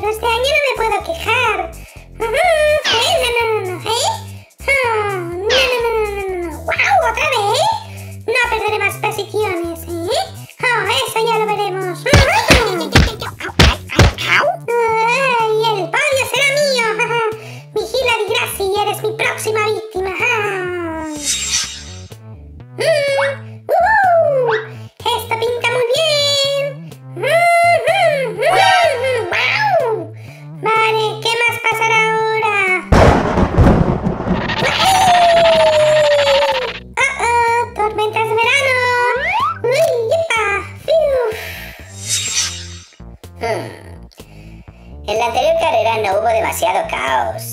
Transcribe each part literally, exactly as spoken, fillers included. pero este año no me puedo quejar. No, no, no, no, no, no, no, no, no, wow, otra vez. No perderé más posiciones, ¿eh? Oh, eso ya lo veremos. Y el podio será mío. Vigila, Digrassi, eres mi próxima víctima. Esto pinta muy bien. ¡Wow! Vale, ¿qué más pasará ahora? ¡Oh, oh! ¡Tormentas de verano! ¡Uy, yepa! Hmm. En la anterior carrera no hubo demasiado caos.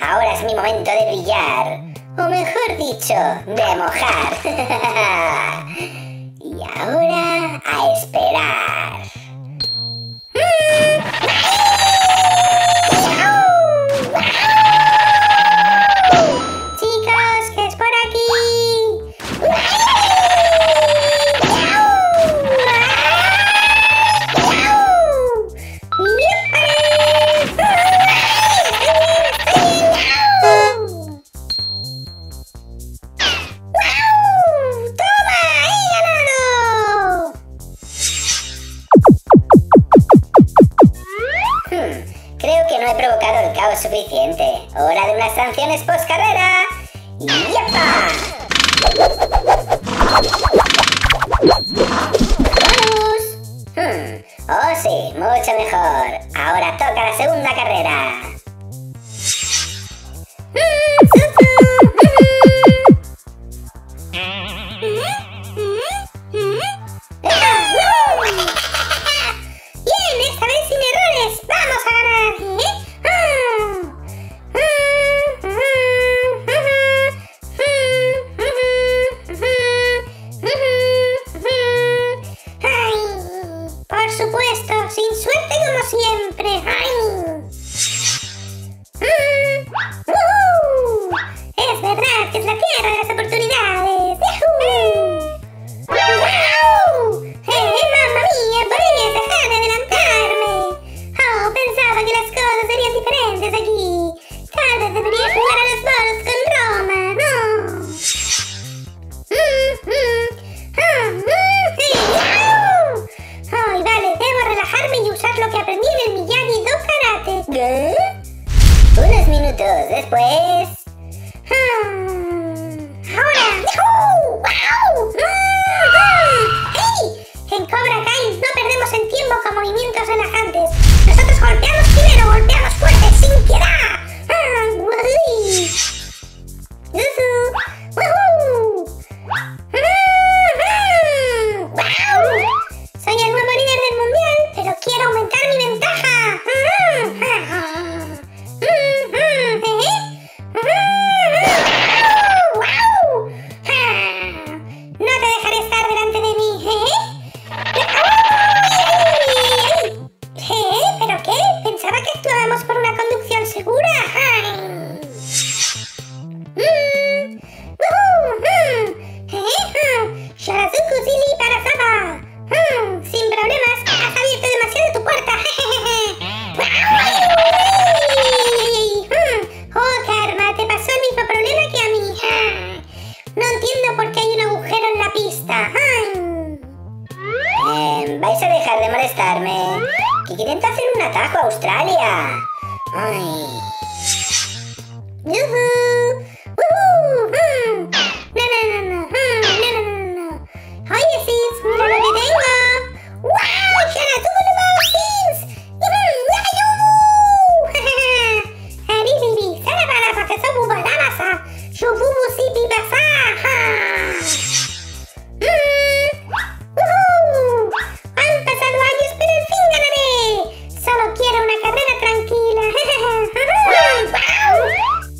Ahora es mi momento de brillar. O mejor dicho, de mojar. Y ahora, a esperar. Chicos, ¿qué es por aquí? Suficiente. Hora de unas sanciones post carrera. ¡Yepa! ¡Vamos! Hmm. Oh sí, mucho mejor. Ahora toca la segunda carrera. ¡Wow!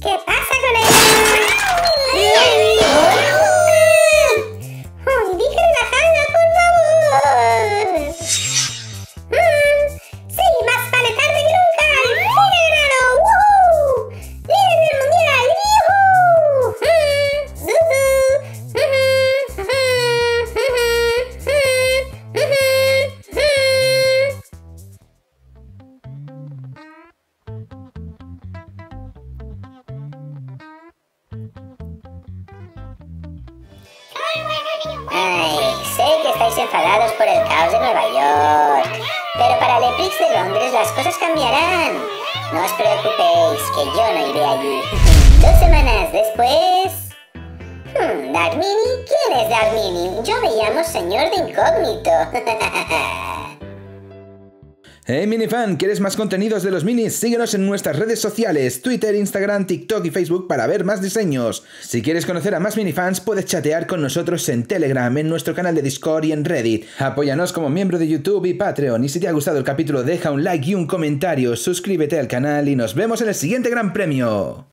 ¿Qué pasa, colega? enfadados por el caos de Nueva York. Pero para el E Prix de Londres las cosas cambiarán. No os preocupéis, que yo no iré allí. Dos semanas después... Hmm, ¿Dark Mini? ¿Quién es Dark Mini? Yo me llamo Señor de Incógnito. Hey minifan, ¿quieres más contenidos de los minis? Síguenos en nuestras redes sociales, Twitter, Instagram, TikTok y Facebook para ver más diseños. Si quieres conocer a más minifans, puedes chatear con nosotros en Telegram, en nuestro canal de Discord y en Reddit. Apóyanos como miembro de YouTube y Patreon. Y si te ha gustado el capítulo, deja un like y un comentario, suscríbete al canal y nos vemos en el siguiente Gran Premio.